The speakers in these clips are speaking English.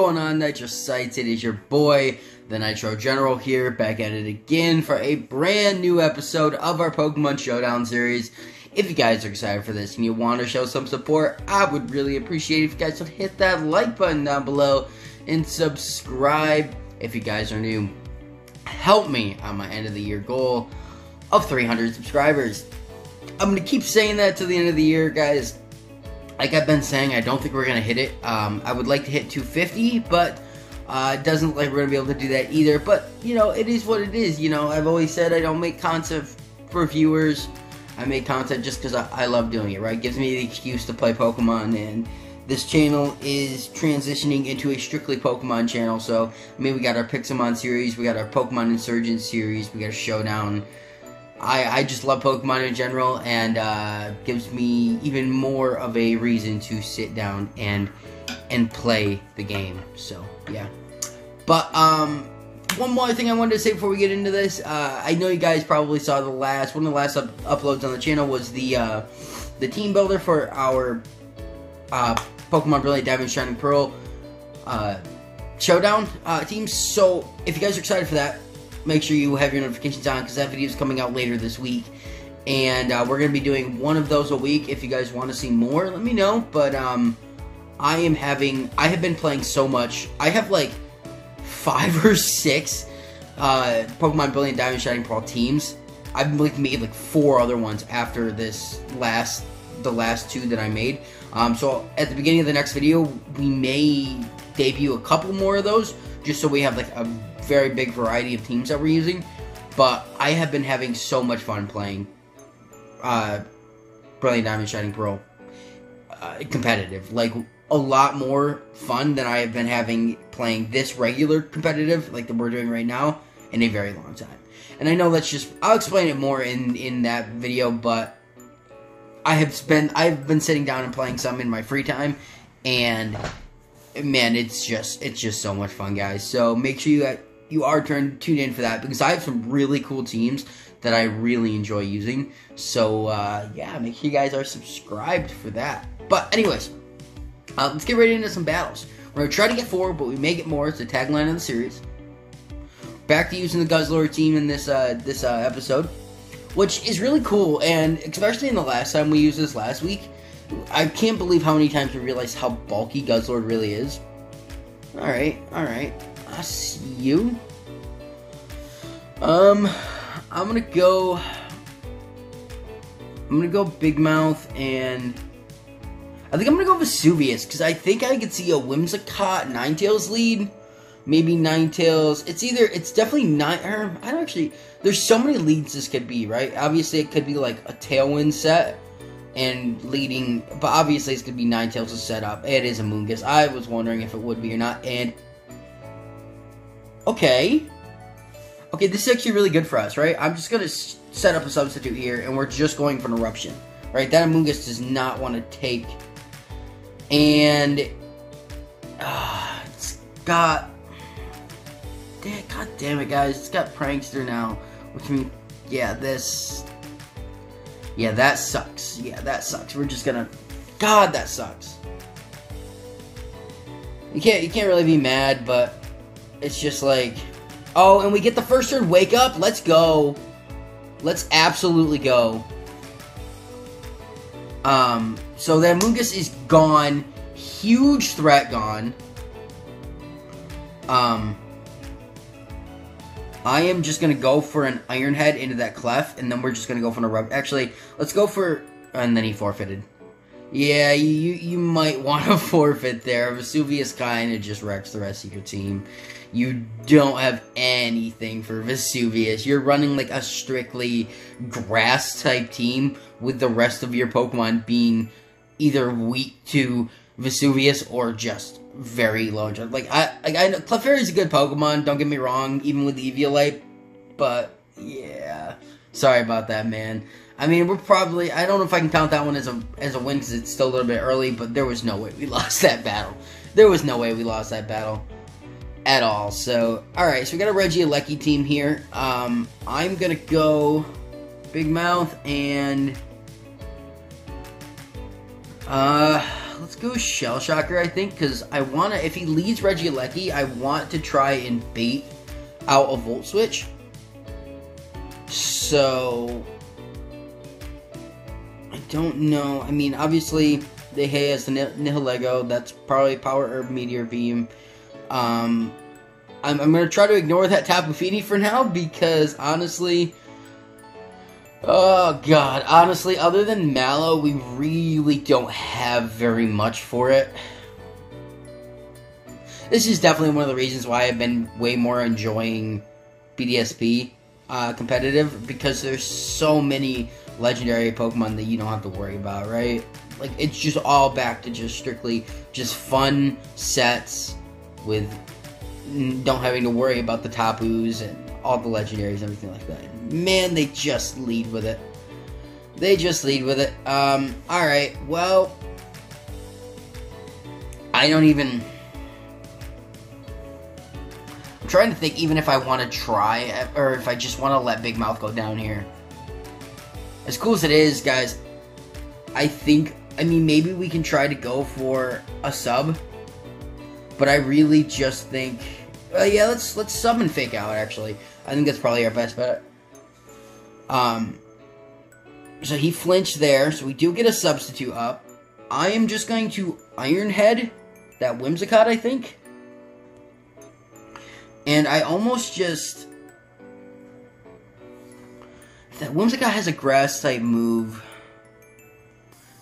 going on, Nitro Sites? It is your boy, the Nitro General here, back at it again for a brand new episode of our Pokemon Showdown series. If you guys are excited for this and you want to show some support, I would really appreciate it if you guys would hit that like button down below and subscribe if you guys are new. Help me on my end of the year goal of 300 subscribers. I'm going to keep saying that till the end of the year, guys. Like I've been saying, I don't think we're going to hit it. I would like to hit 250, but it doesn't look like we're going to be able to do that either. But, you know, it is what it is. You know, I've always said I don't make content for viewers. I make content just because I love doing it, right? It gives me the excuse to play Pokemon, and this channel is transitioning into a strictly Pokemon channel. So, I mean, we got our Pixelmon series, we got our Pokemon Insurgent series, we got a Showdown. I just love Pokemon in general, and gives me even more of a reason to sit down and play the game. So yeah, but one more thing I wanted to say before we get into this. I know you guys probably saw the last one of the last uploads on the channel was the team builder for our Pokemon Brilliant Diamond Shining Pearl Showdown teams. So if you guys are excited for that, make sure you have your notifications on because that video is coming out later this week. And we're going to be doing one of those a week. If you guys want to see more, let me know. But I have been playing so much. I have like 5 or 6 Pokemon Brilliant Diamond Shining Pearl teams. I've like made like 4 other ones after this the last 2 that I made. So at the beginning of the next video, we may debut a couple more of those just so we have like a very big variety of teams that we're using. But I have been having so much fun playing Brilliant Diamond Shining Pearl competitive. Like a lot more fun than I have been having playing this regular competitive like that we're doing right now in a very long time. And I know that's just, I'll explain it more in that video, but I've been sitting down and playing some in my free time, and man, it's just so much fun, guys. So make sure you are tuned in for that, because I have some really cool teams that I really enjoy using. So yeah, make sure you guys are subscribed for that. But anyways, let's get right into some battles. We're gonna try to get 4, but we may get more. It's the tagline of the series. Back to using the Guzzlord team in this this episode, which is really cool, and especially in the last time we used this last week. I can't believe how many times we realized how bulky Guzzlord really is. Alright. I see you. I'm gonna go Big Mouth, and I think I'm gonna go Vesuvius, because I think I could see a Whimsicott Ninetales lead. Maybe Ninetales. It's definitely not, I don't actually, there's so many leads this could be, right? Obviously it could be like a Tailwind set and leading, but obviously it's going to be Ninetales to set up. It is Amoongus. I was wondering if it would be or not, and okay, this is actually really good for us, right? I'm just going to set up a substitute here, and we're just going for an Eruption, right? That Amoongus does not want to take, and it's got, god damn it, guys, it's got Prankster now, which means, yeah, this, yeah, that sucks. Yeah, that sucks. We're just gonna, god, that sucks. You can't really be mad, but it's just like, oh, and we get the first turn wake up. Let's go. Let's absolutely go. So the Amoongus is gone. Huge threat gone. I am just going to go for an Iron Head into that Clef, and then we're just going to go for an Eruption. Actually, let's go for... and then he forfeited. Yeah, you might want to forfeit there. Vesuvius kind of just wrecks the rest of your team. You don't have anything for Vesuvius. You're running like a strictly grass-type team, with the rest of your Pokemon being either weak to Vesuvius or just... very low. Like I know Clefairy's a good Pokemon, don't get me wrong, even with Eviolite, but yeah, sorry about that, man. I mean, we're probably, I don't know if I can count that one as a win because it's still a little bit early, but there was no way we lost that battle. There was no way we lost that battle at all. So alright, so we got a Regieleki team here. I'm gonna go Big Mouth, and Let's go Shell Shocker, I think, because I want to, if he leads Regieleki, I want to try and bait out a Volt Switch. So, I don't know. I mean, obviously, the Hay has the Nihilego. That's probably Power Herb, Meteor Beam. I'm going to try to ignore that Tapu Fini for now, because honestly... Oh god, honestly, other than Mallow, we really don't have very much for it. This is definitely one of the reasons why I've been way more enjoying BDSP competitive, because there's so many legendary Pokemon that you don't have to worry about, right? Like, it's just all back to just strictly just fun sets with don't having to worry about the Tapus and all the legendaries and everything like that. Man, they just lead with it. They just lead with it. Alright, well... I don't even... I'm trying to think even if I want to try, or if I just want to let Big Mouth go down here. As cool as it is, guys, I think... I mean, maybe we can try to go for a sub. But I really just think... yeah, let's summon Fake Out, actually. I think that's probably our best bet. So he flinched there, so we do get a substitute up. I am just going to Iron Head that Whimsicott, I think. And I almost just... If that Whimsicott has a Grass-type move...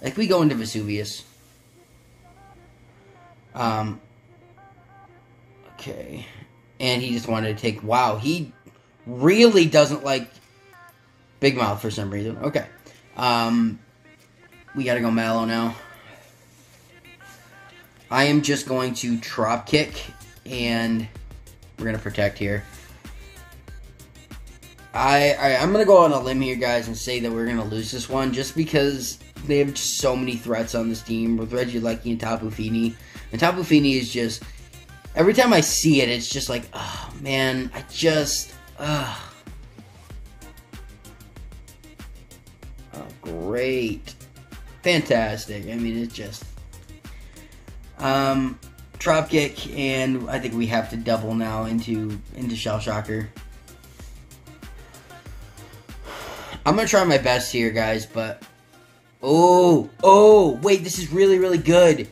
Like, we go into Vesuvius. Okay. And he just wanted to take... Wow, he really doesn't like... Big Mouth for some reason. Okay. We gotta go Mallow now. I am just going to Dropkick, and we're gonna protect here. I'm gonna go on a limb here, guys, and say that we're gonna lose this one, just because they have so many threats on this team with Regieleki and Tapu Fini. And Tapu Fini is just... Every time I see it, it's just like, oh, man, I just... Great. Fantastic. I mean, it's just... Dropkick, and I think we have to double now into Shell Shocker. I'm gonna try my best here, guys, but... Oh! Wait, this is really, really good!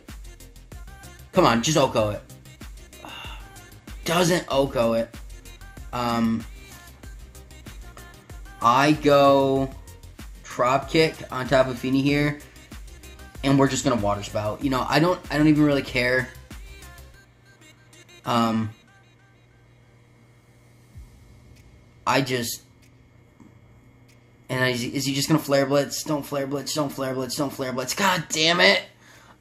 Come on, just Oko it. Doesn't Oko it. I go... Dropkick on Tapu Fini here, and we're just gonna Water Spout. You know, I don't even really care. Is he just gonna Flare Blitz? Don't Flare Blitz, don't Flare Blitz, don't Flare Blitz. God damn it!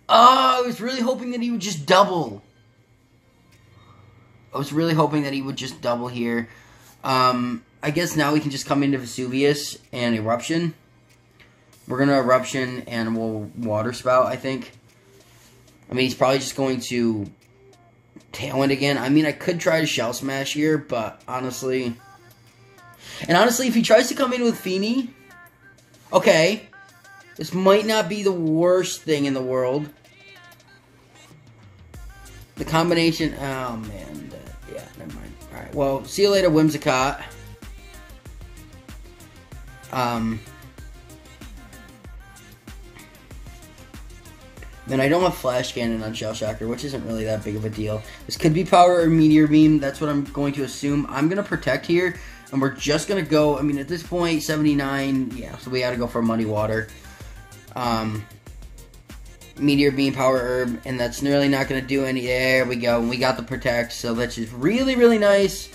Oh, I was really hoping that he would just double. I was really hoping that he would just double here. I guess now we can just come into Vesuvius and Eruption. We're going to Eruption and we'll Water Spout, I think. I mean, he's probably just going to Tailwind again. I mean, I could try to Shell Smash here, but honestly... And honestly, if he tries to come in with Fini... Okay. This might not be the worst thing in the world. The combination... Oh, man. Yeah, never mind. Alright, well, see you later, Whimsicott. Then I don't have Flash Cannon on Shell Shocker, which isn't really that big of a deal. This could be Power or Meteor Beam. That's what I'm going to assume. I'm going to Protect here, and we're just going to go... I mean, at this point, 79... Yeah, so we got to go for Muddy Water. Meteor Beam, Power Herb, and that's really not going to do any... There we go. We got the Protect, so that's just really, really nice.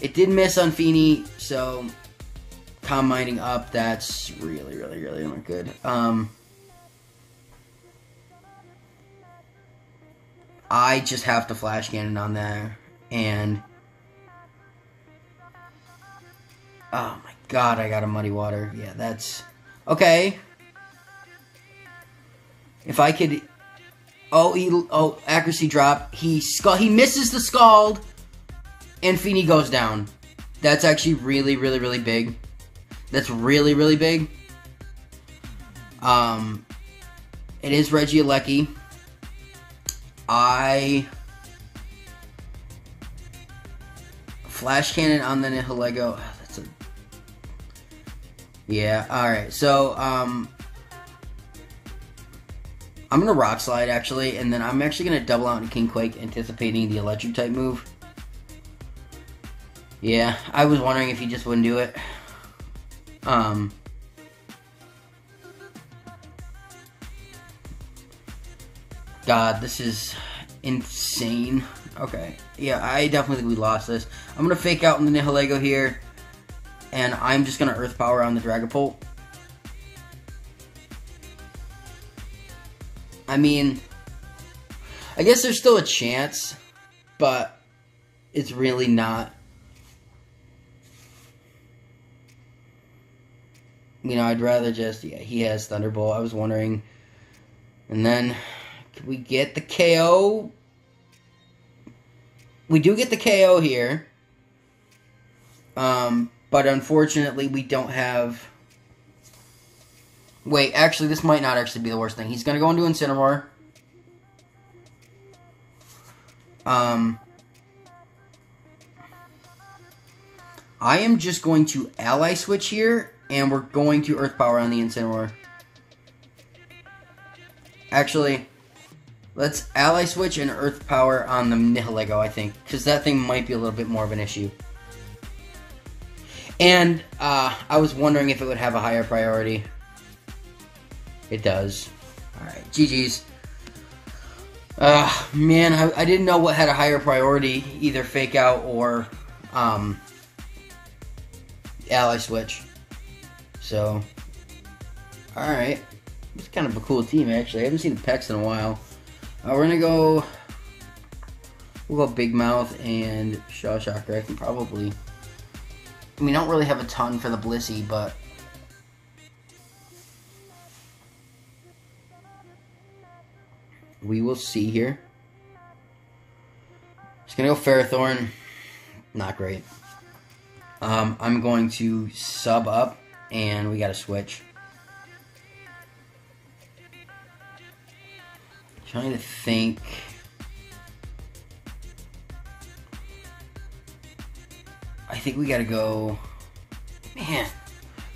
It did miss on Fini, so... Calm Mining up, that's really, really, really not good. I just have to Flash Cannon on there, and... Oh my god, I got a Muddy Water. Yeah, that's... Okay. If I could... Oh, accuracy drop. He misses the Scald, and Fini goes down. That's actually really, really, really big. That's really, really big. It is Regieleki. I Flash Cannon on the Nihilego. Oh, that's a... Yeah, alright. So, I'm going to Rock Slide, actually, and then I'm actually going to double out into King Quake, anticipating the Electric-type move. Yeah, I was wondering if he just wouldn't do it. God, this is insane. Okay, yeah, I definitely think we lost this. I'm going to Fake Out on the Nihilego here, and I'm just going to Earth Power on the Dragapult. I mean, I guess there's still a chance, but it's really not. You know, I'd rather just, yeah, he has Thunderbolt, I was wondering. And then, can we get the KO? We do get the KO here. But unfortunately, we don't have... Wait, actually, this might not actually be the worst thing. He's going to go into Incineroar. I am just going to Ally Switch here, and we're going to Earth Power on the Incineroar. Actually, let's Ally Switch and Earth Power on the Nihilego, I think, because that thing might be a little bit more of an issue. And I was wondering if it would have a higher priority. It does. Alright, GG's. Man, I didn't know what had a higher priority, either Fake Out or Ally Switch. So, alright. It's kind of a cool team, actually. I haven't seen the Pecs in a while. We're going to go... We'll go Big Mouth and Shell Shocker. I can probably... We don't really have a ton for the Blissey, but... We will see here. Just gonna go Ferrothorn. Not great. I'm going to sub up, and we gotta switch. Trying to think. I think we gotta go. Man,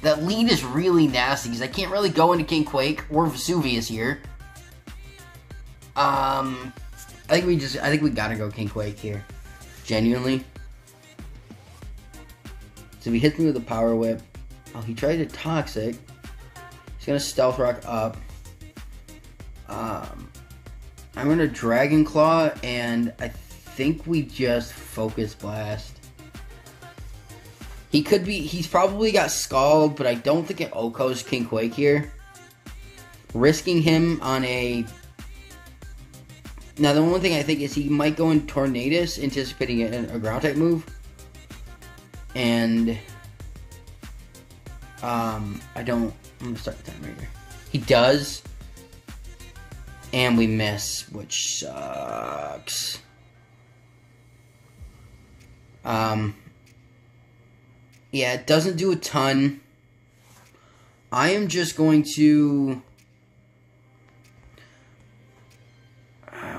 that lead is really nasty because I can't really go into King Quake or Vesuvius here. I think we gotta go King Quake here. Genuinely. So he hits me with a power whip. Oh, he tried to Toxic. He's gonna Stealth Rock up. I'm gonna Dragon Claw, and I think we just Focus Blast. He could be, he's probably got Scald, but I don't think it Oko's King Quake here. Risking him on a... Now, the only thing I think is he might go in Tornadus, anticipating a ground-type move. And, I'm going to start the timer here. He does. And we miss, which sucks. Yeah, it doesn't do a ton. I am just going to...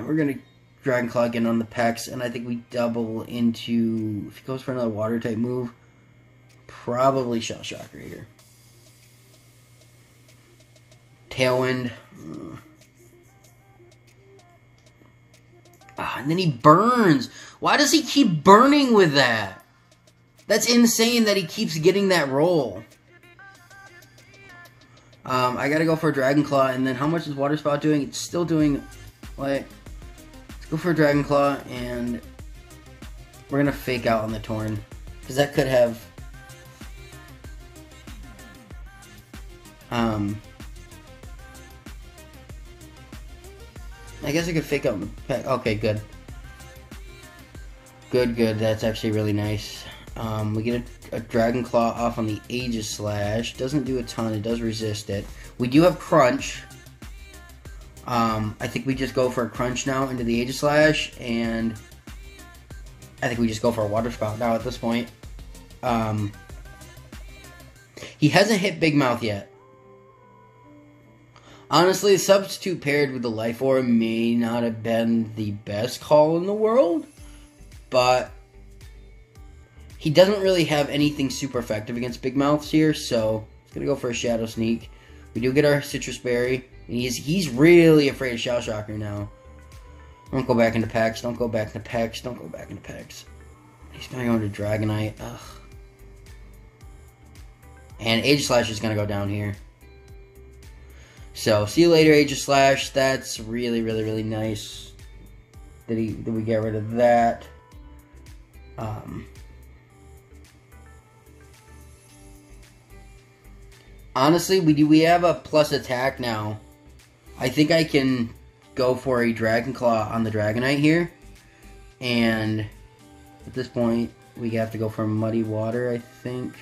We're going to Dragon Claw again on the Pecs, and I think we double into, if he goes for another Water-type move, probably Shell Shocker here. Tailwind. Ah, and then he burns. Why does he keep burning with that? That's insane that he keeps getting that roll. I got to go for a Dragon Claw, and then how much is Water Spout doing? It's still doing... Like, let's go for a Dragon Claw, and we're going to Fake Out on the Torn. Because that could have... I guess I could Fake Out... Okay, good. Good, that's actually really nice. We get a Dragon Claw off on the Aegislash. Doesn't do a ton, it does resist it. We do have Crunch. I think we just go for a Crunch now into the Aegislash, and I think we just go for a Water Spout now at this point. He hasn't hit Big Mouth yet. Honestly, Substitute paired with the Life Orb may not have been the best call in the world, but he doesn't really have anything super effective against Big Mouths here, so he's going to go for a Shadow Sneak. We do get our Citrus Berry, and he's really afraid of Shell Shocker now. Don't go back into packs, don't go back into packs, don't go back into packs. He's going to go into Dragonite, ugh. And Aegislash is going to go down here. So, see you later, Aegislash. That's really, really, really nice. Did we get rid of that? Honestly, we have a plus attack now. I think I can go for a Dragon Claw on the Dragonite here. And at this point, we have to go for Muddy Water, I think.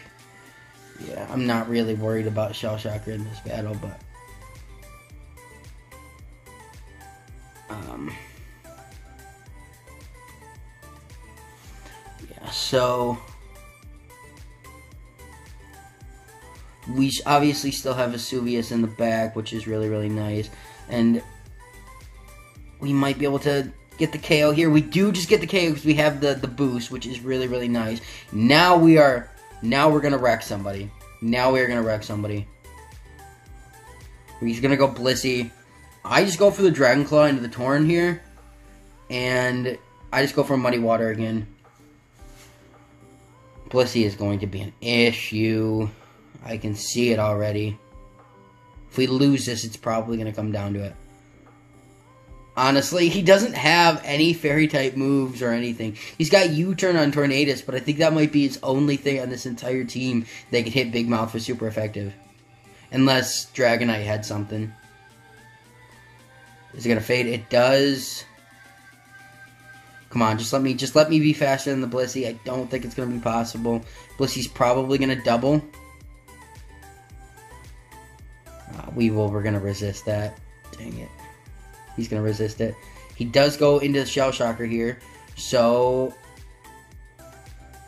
Yeah, I'm not really worried about Shell Shocker in this battle, but yeah, so we obviously still have Vesuvius in the back, which is really, really nice, and we might be able to get the KO here. We do just get the KO because we have the boost, which is really, really nice. Now we're gonna wreck somebody. He's gonna go Blissey. I just go for the Dragon Claw into the Torn here, and I just go for Muddy Water again. Blissey is going to be an issue. I can see it already. If we lose this, it's probably going to come down to it. Honestly, he doesn't have any Fairy-type moves or anything. He's got U-turn on Tornadus, but I think that might be his only thing on this entire team that could hit Big Mouth for super effective. Unless Dragonite had something. Is it gonna fade? It does. Come on, just let me be faster than the Blissey. I don't think it's gonna be possible. Blissey's probably gonna double. We're gonna resist that. Dang it. He's gonna resist it. He does go into the Shell Shocker here, so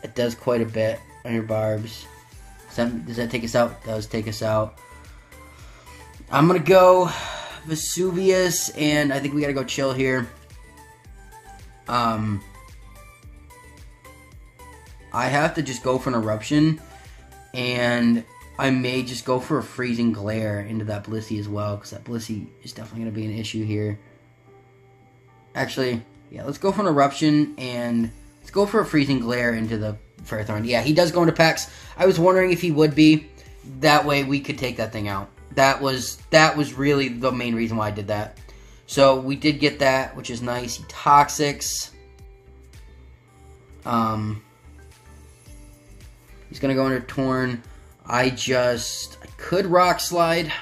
it does quite a bit on your barbs. Does that take us out? It does take us out. I'm gonna go Vesuvius, and I think we gotta go chill here. I have to just go for an Eruption, and I may just go for a Freezing Glare into that Blissey as well, because that Blissey is definitely gonna be an issue here. Actually, yeah, let's go for an Eruption, and let's go for a Freezing Glare into the Ferrothorn. Yeah, he does go into packs. I was wondering if he would be. That way we could take that thing out. That was really the main reason why I did that. So we did get that, which is nice. He toxics. He's gonna go under Torn. I could Rock Slide.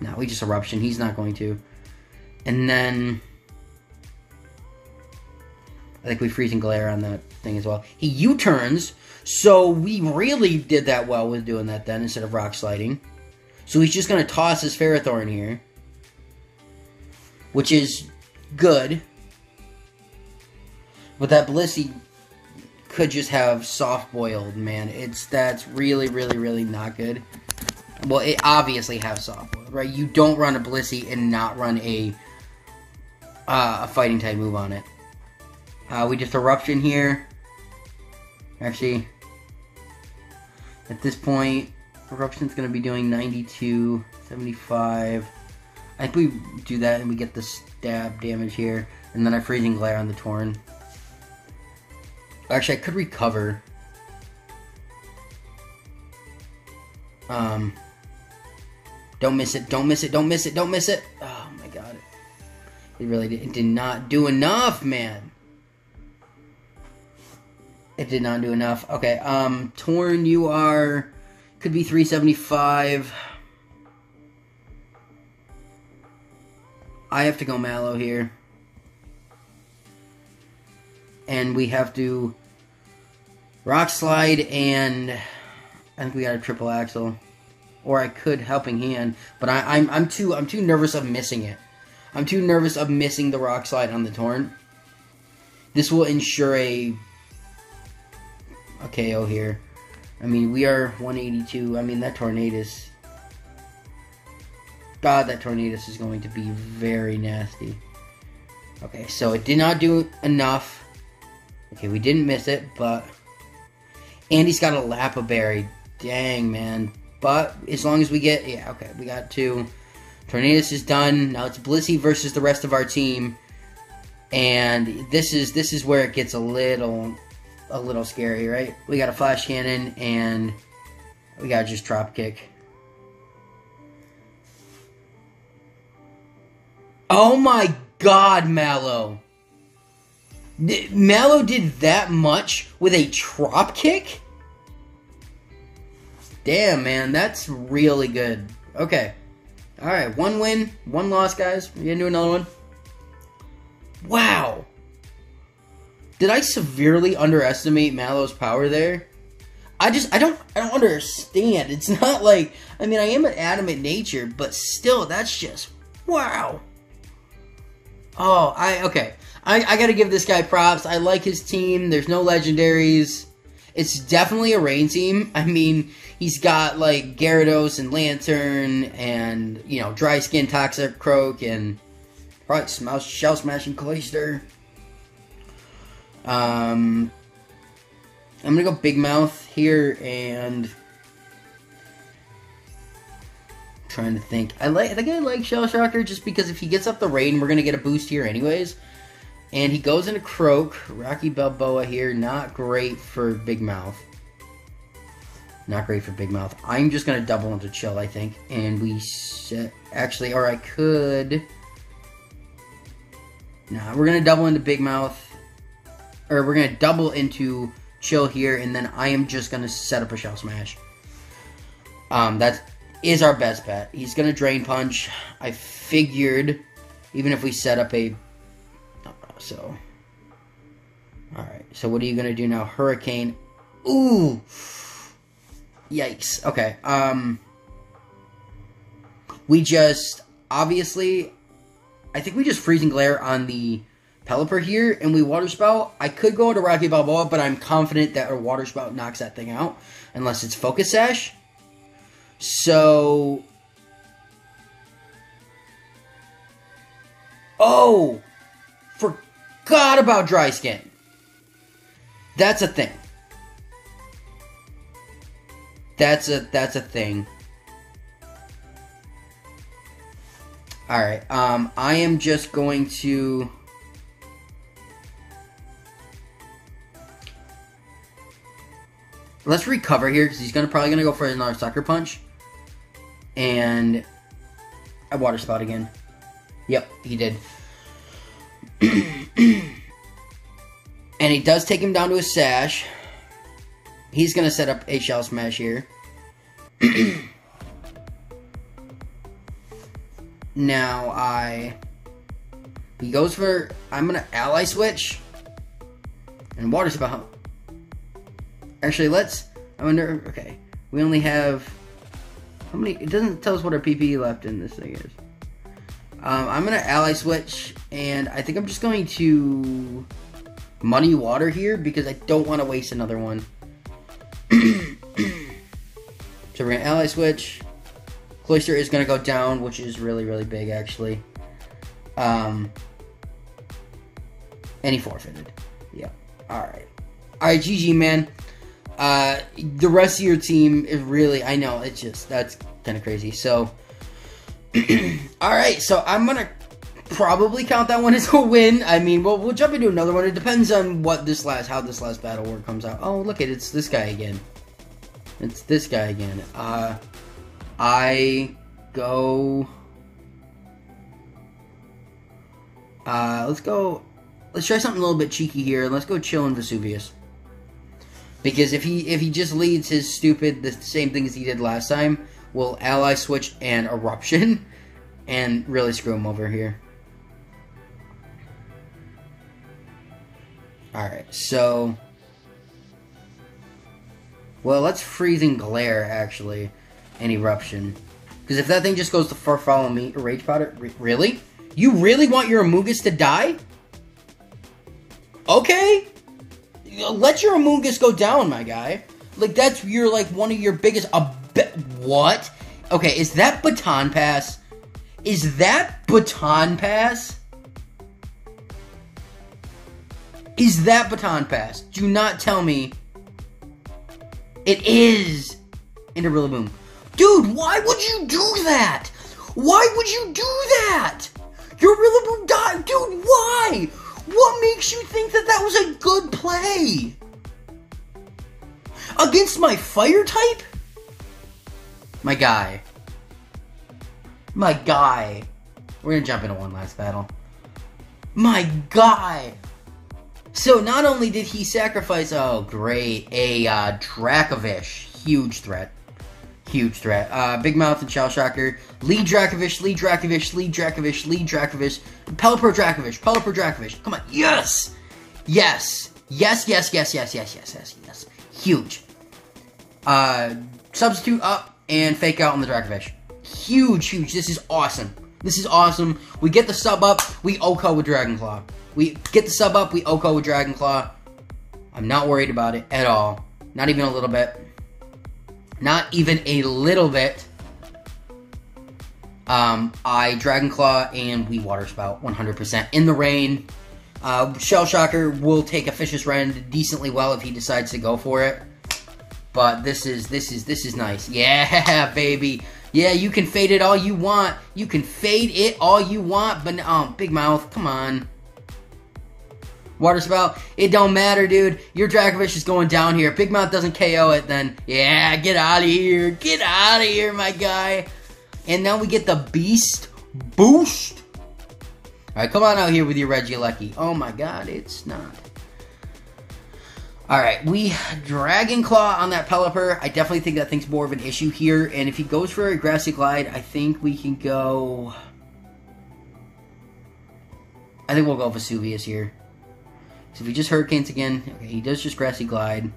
No, we just Eruption. He's not going to. And then I think we Freezing Glare on that thing as well. He U-turns, so we really did that well with doing that then instead of Rock Sliding. So he's just going to toss his Ferrothorn here, which is good. But that Blissey could just have soft boiled, man. That's really, really, really not good. Well, it obviously has soft boiled, right? You don't run a Blissey and not run a fighting type move on it. We just Eruption here. Actually, at this point, Eruption's going to be doing 92, 75. I think we do that and we get the stab damage here. And then I Freezing Glare on the Torn. Actually, I could recover. Don't miss it, don't miss it, don't miss it, don't miss it. Oh my god. It really did not do enough, man. It did not do enough. Okay, Torn, you are... Could be 375. I have to go Mallow here. And we have to... Rock Slide, and... I think we got a Triple Axel. Or I could Helping Hand, but I'm too nervous of missing it. I'm too nervous of missing the Rock Slide on the Torn. This will ensure a KO here. I mean, we are 182. I mean, that Tornadus God, that Tornadus is going to be very nasty. Okay, so it did not do enough. Okay, we didn't miss it, but... Andy's got a Lappaberry. Dang, man. But as long as we get... Yeah, okay, we got two. Tornadus is done. Now it's Blissey versus the rest of our team. And this is where it gets a little scary, right? We got a Flash Cannon, and we got just Dropkick. Oh my God, Mallow. Mallow did that much with a Dropkick? Damn, man, that's really good. Okay. Alright, one win, one loss, guys. We're gonna do another one. Wow. Did I severely underestimate Mallow's power there? I don't understand. It's not like, I mean, I am an adamant nature, but still, that's just, wow. Oh, I gotta give this guy props. I like his team. There's no legendaries. It's definitely a rain team. I mean, he's got like Gyarados and Lantern and, you know, Dry Skin, Toxicroak, and probably Shell Smash and Cloyster. I'm gonna go Big Mouth here, and I'm trying to think. I think I like Shell Shocker just because if he gets up the rain, we're gonna get a boost here anyways. And he goes into Croak. Rocky Balboa here, not great for Big Mouth. Not great for Big Mouth. I'm just gonna double into Chill, I think, and we set, actually, or I could. Nah, we're gonna double into Big Mouth, or we're gonna double into Chill here, and then I am just gonna set up a Shell Smash. That is our best bet. He's gonna Drain Punch. I figured, even if we set up a, so, alright, so what are you gonna do now? Hurricane. Ooh, yikes. Okay, we just, obviously, I think we just Freezing Glare on the Pelipper here, and we Water Spout. I could go to Rocky Balboa, but I'm confident that our Water Spout knocks that thing out, unless it's Focus Sash. So, oh, forgot about Dry Skin. That's a thing. That's a thing. All right. I am just going to. Let's recover here because he's probably gonna go for another Sucker Punch, and I Water Spout again. Yep, he did. And he does take him down to a Sash. He's gonna set up a Shell Smash here. Now he goes for, I'm gonna Ally Switch and Water Spout. Actually, I wonder, okay, we only have, how many, it doesn't tell us what our PP left in this thing is. I'm going to Ally Switch, and I think I'm just going to Muddy Water here, because I don't want to waste another one. So we're going to Ally Switch. Cloyster is going to go down, which is really, really big, actually. And he forfeited. Yeah. Alright. Alright, GG, man. The rest of your team is really, I know, it's just, that's kind of crazy. So... Alright, so I'm going to probably count that one as a win. I mean, we'll jump into another one. It depends on how this last battle war comes out. Oh, look at it. It's this guy again. It's this guy again. I go... let's go... Let's try something a little bit cheeky here. Let's go Chill and Vesuvius. Because if he just leads his stupid... The same thing as he did last time... We'll Ally Switch and Eruption and really screw him over here. Alright, so... Well, let's Freezing Glare, actually, and Eruption. Because if that thing just goes to Far Follow Me, Rage Powder... Really? You really want your Amoongus to die? Okay! Let your Amoongus go down, my guy. Like, that's your, like, one of your biggest... What? Okay, is that Baton Pass? Is that Baton Pass? Is that Baton Pass? Do not tell me it is into Rillaboom. Dude, why would you do that? Why would you do that? Your Rillaboom died. Dude, why? What makes you think that that was a good play? Against my fire type? My guy. My guy. We're gonna jump into one last battle. My guy. So not only did he sacrifice, oh great, a Dracovish, huge threat. Huge threat. Big Mouth and Shell Shocker. Lead Dracovish, Lead Dracovish, Lead Dracovish, Lead Dracovish. Pelipper Dracovish, Pelipper Dracovish. Come on, yes! Yes! Yes, yes, yes, yes, yes, yes, yes, yes. Huge. Substitute up and fake out on the Dracovish. Huge, huge. This is awesome. This is awesome. We get the sub up, we OKO with Dragon Claw. We get the sub up, we OKO with Dragon Claw. I'm not worried about it at all. Not even a little bit. Not even a little bit. I Dragon Claw and we Water Spout 100%. In the rain, Shell Shocker will take a Fish's Rend decently well if he decides to go for it. But this is nice. Yeah, baby. Yeah, you can fade it all you want. You can fade it all you want. But Big Mouth, come on. Water Spout, it don't matter, dude. Your Dracovish is going down here. Big Mouth doesn't KO it, then yeah, get out of here. Get out of here, my guy. And now we get the Beast Boost. Alright, come on out here with your Regieleki. Oh my god, it's not. Alright, we Dragon Claw on that Pelipper. I definitely think that thing's more of an issue here. And if he goes for a Grassy Glide, I think we can go... I think we'll go Vesuvius here. So if he just Hurricanes again, okay, he does just Grassy Glide,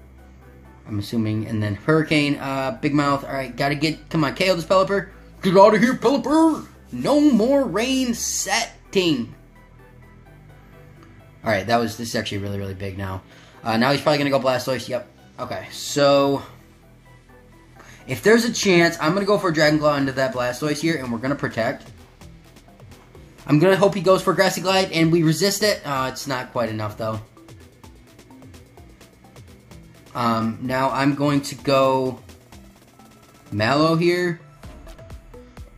I'm assuming, and then Hurricane, Big Mouth, alright, gotta get, come on, KO this Pelipper, get out of here, Pelipper, no more rain setting. Alright, that was, this is actually really, really big now. Now he's probably gonna go Blastoise, yep, okay, so, if there's a chance, I'm gonna go for Dragon Claw into that Blastoise here, and we're gonna protect. I'm gonna hope he goes for Grassy Glide, and we resist it. It's not quite enough, though. Now I'm going to go Mallow here.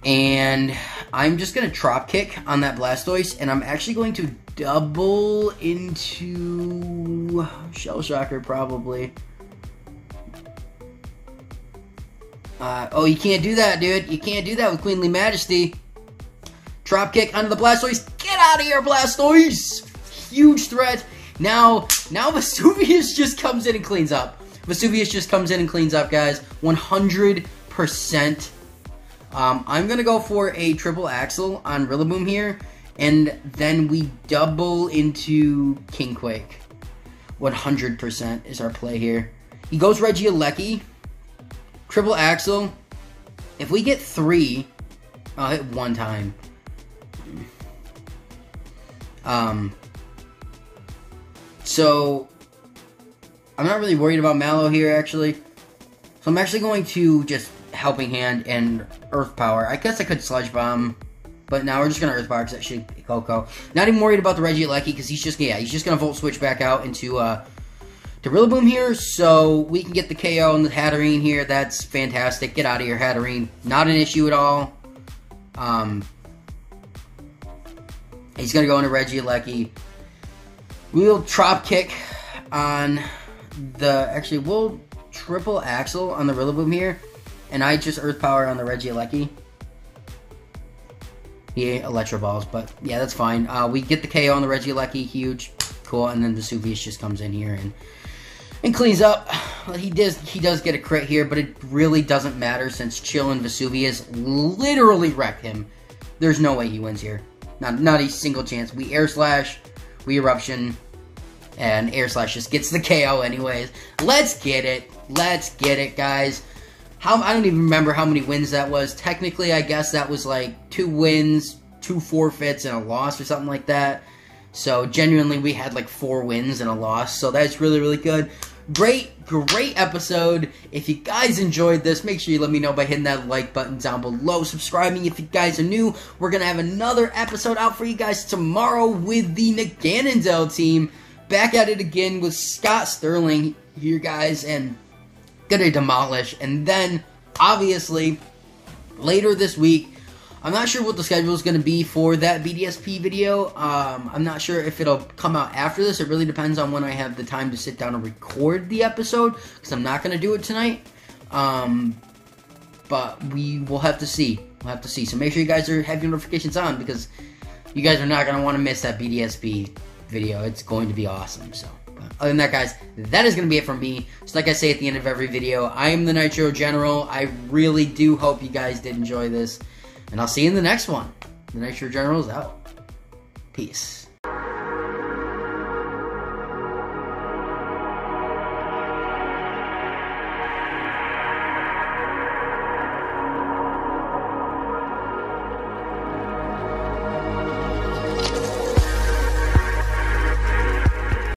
And I'm just gonna Dropkick on that Blastoise, and I'm actually going to double into Shell Shocker, probably. Oh, you can't do that, dude. You can't do that with Queenly Majesty. Dropkick under the Blastoise. Get out of here, Blastoise! Huge threat. Now Vesuvius just comes in and cleans up. Vesuvius just comes in and cleans up, guys. 100%. I'm going to go for a triple axle on Rillaboom here. And then we double into King Quake. 100% is our play here. He goes Regieleki. Triple axle. If we get three, I'll hit one time. So I'm not really worried about Mallow here, actually. So I'm actually going to just Helping Hand and Earth Power. I guess I could Sludge Bomb, but now we're just gonna Earth Power because that should be Coco. Not even worried about the Regieleki because he's just, yeah, he's just gonna Volt Switch back out into to Rillaboom here, so we can get the KO and the Hatterene here. That's fantastic. Get out of here, Hatterene. Not an issue at all. He's going to go into Regieleki. We'll Dropkick on the... Actually, we'll triple axle on the Rillaboom here. And I just Earth Power on the Regieleki. Yeah, Electro Balls, but yeah, that's fine. We get the KO on the Regieleki. Huge. Cool. And then Vesuvius just comes in here and cleans up. Well, he does get a crit here, but it really doesn't matter since Chill and Vesuvius literally wrecked him. There's no way he wins here. Not a single chance. We Air Slash, we Eruption, and Air Slash just gets the KO anyways. Let's get it. Let's get it, guys. I don't even remember how many wins that was. Technically, I guess that was like 2 wins, 2 forfeits, and a loss or something like that. So, genuinely, we had like 4 wins and a loss. So, that's really, really good. Great episode. If you guys enjoyed this, make sure you let me know by hitting that like button down below, subscribing if you guys are new. We're gonna have another episode out for you guys tomorrow with the Niganondel team. Back at it again with Scott Sterling here, guys, and gonna demolish. And then, obviously, later this week, I'm not sure what the schedule is going to be for that BDSP video. I'm not sure if it'll come out after this. It really depends on when I have the time to sit down and record the episode, because I'm not going to do it tonight. But we will have to see. We'll have to see. So make sure you guys have your notifications on, because you guys are not going to want to miss that BDSP video. It's going to be awesome. So, but other than that, guys, that is going to be it from me. Just like I say at the end of every video, I am the Nitro General. I really do hope you guys did enjoy this. And I'll see you in the next one. The Nitro General is out. Peace.